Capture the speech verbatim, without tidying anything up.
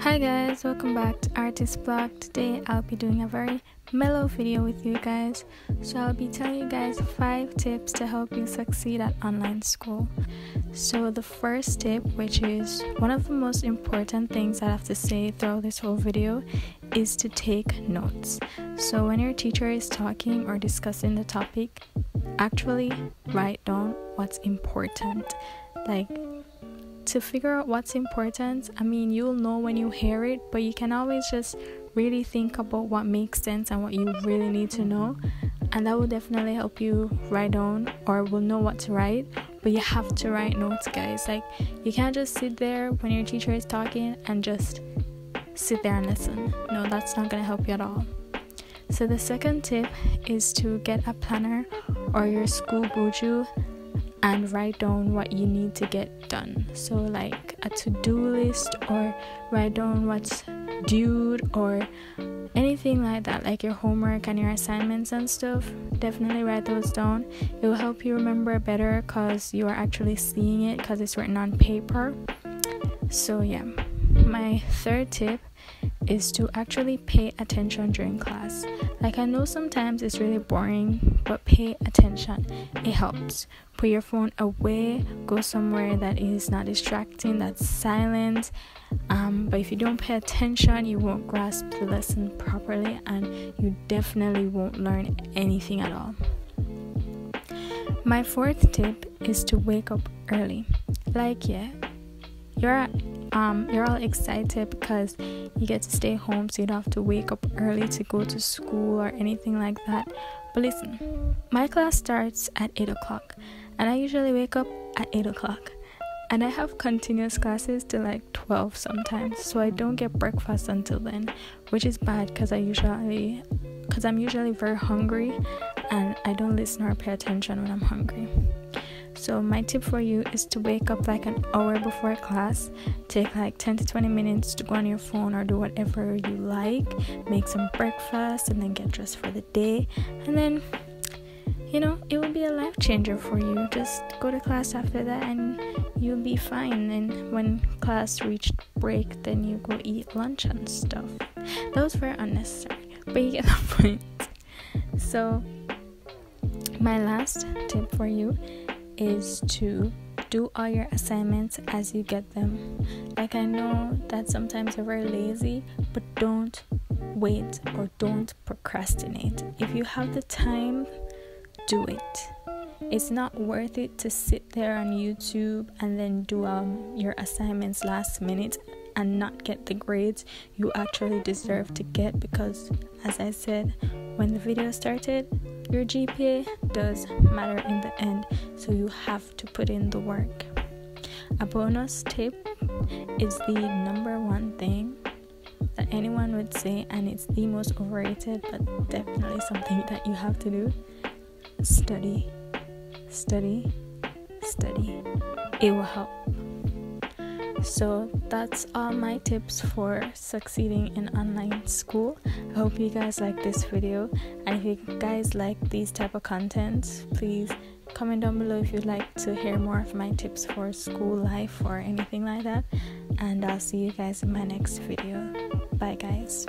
Hi guys, welcome back to Artis Bloque. Today I'll be doing a very mellow video with you guys. So I'll be telling you guys five tips to help you succeed at online school. So the first tip, which is one of the most important things I have to say throughout this whole video, is to take notes. So when your teacher is talking or discussing the topic, actually write down what's important. Like, to figure out what's important, I mean, you'll know when you hear it, but you can always just really think about what makes sense and what you really need to know, and that will definitely help you write down, or will know what to write. But you have to write notes, guys. Like, you can't just sit there when your teacher is talking and just sit there and listen. No, that's not going to help you at all. So the second tip is to get a planner or your school buju and write down what you need to get done. So like a to-do list, or write down what's due, or anything like that, like your homework and your assignments and stuff. Definitely write those down. It will help you remember better because you are actually seeing it, because it's written on paper. So yeah, my third tip is to actually pay attention during class. Like, I know sometimes it's really boring, but pay attention, it helps. Put your phone away, go somewhere that is not distracting, that's silent, um, but if you don't pay attention, you won't grasp the lesson properly, and you definitely won't learn anything at all. My fourth tip is to wake up early. Like, yeah, you're Um, you're all excited because you get to stay home, so you don't have to wake up early to go to school or anything like that. But listen, my class starts at eight o'clock, and I usually wake up at eight o'clock, and I have continuous classes till like twelve sometimes, so I don't get breakfast until then, which is bad because I usually because I'm usually very hungry, and I don't listen or pay attention when I'm hungry. So my tip for you is to wake up like an hour before class, take like ten to twenty minutes to go on your phone or do whatever you like, make some breakfast, and then get dressed for the day, and then, you know, it will be a life changer for you. Just go to class after that and you'll be fine, and when class reached break, then you go eat lunch and stuff. That was very unnecessary, but you get the point. So my last tip for you is to do all your assignments as you get them. Like, I know that sometimes you're very lazy, but don't wait or don't procrastinate. If you have the time, do it. It's not worth it to sit there on YouTube and then do um, your assignments last minute and not get the grades you actually deserve to get, because as I said when the video started, your G P A does matter in the end, so you have to put in the work. A bonus tip is the number one thing that anyone would say, and it's the most overrated, but definitely something that you have to do: study, study, study. It will help. So that's all my tips for succeeding in online school. I hope you guys like this video, and if you guys like these type of content, please comment down below if you'd like to hear more of my tips for school life or anything like that, and I'll see you guys in my next video. Bye guys.